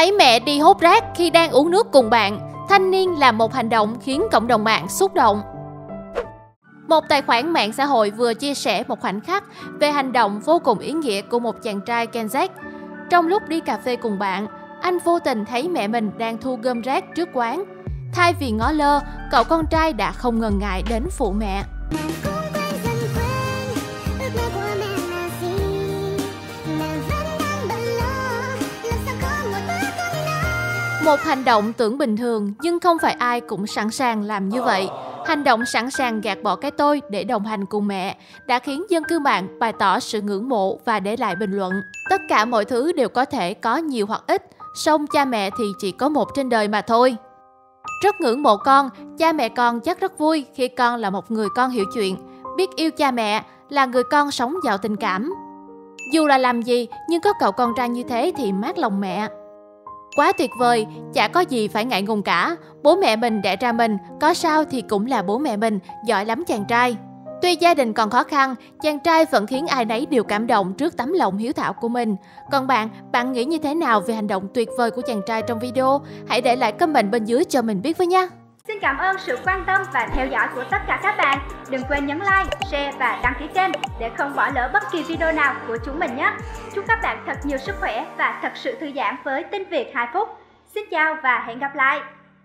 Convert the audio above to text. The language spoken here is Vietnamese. thấy mẹ đi hốt rác khi đang uống nước cùng bạn, thanh niên làm một hành động khiến cộng đồng mạng xúc động. Một tài khoản mạng xã hội vừa chia sẻ một khoảnh khắc về hành động vô cùng ý nghĩa của một chàng trai Kansas. Trong lúc đi cà phê cùng bạn, anh vô tình thấy mẹ mình đang thu gom rác trước quán. Thay vì ngó lơ, cậu con trai đã không ngần ngại đến phụ mẹ. Một hành động tưởng bình thường nhưng không phải ai cũng sẵn sàng làm như vậy. Hành động sẵn sàng gạt bỏ cái tôi để đồng hành cùng mẹ đã khiến dân cư mạng bày tỏ sự ngưỡng mộ và để lại bình luận. Tất cả mọi thứ đều có thể có nhiều hoặc ít, song cha mẹ thì chỉ có một trên đời mà thôi. Rất ngưỡng mộ con, cha mẹ con chắc rất vui khi con là một người con hiểu chuyện, biết yêu cha mẹ, là người con sống giàu tình cảm. Dù là làm gì, nhưng có cậu con trai như thế thì mát lòng mẹ. Quá tuyệt vời, chả có gì phải ngại ngùng cả. Bố mẹ mình đẻ ra mình, có sao thì cũng là bố mẹ mình, giỏi lắm chàng trai. Tuy gia đình còn khó khăn, chàng trai vẫn khiến ai nấy đều cảm động trước tấm lòng hiếu thảo của mình. Còn bạn, bạn nghĩ như thế nào về hành động tuyệt vời của chàng trai trong video? Hãy để lại comment bên dưới cho mình biết với nha! Xin cảm ơn sự quan tâm và theo dõi của tất cả các bạn. Đừng quên nhấn like, share và đăng ký kênh để không bỏ lỡ bất kỳ video nào của chúng mình nhé. Chúc các bạn thật nhiều sức khỏe và thật sự thư giãn với Tin Việt 2 phút. Xin chào và hẹn gặp lại.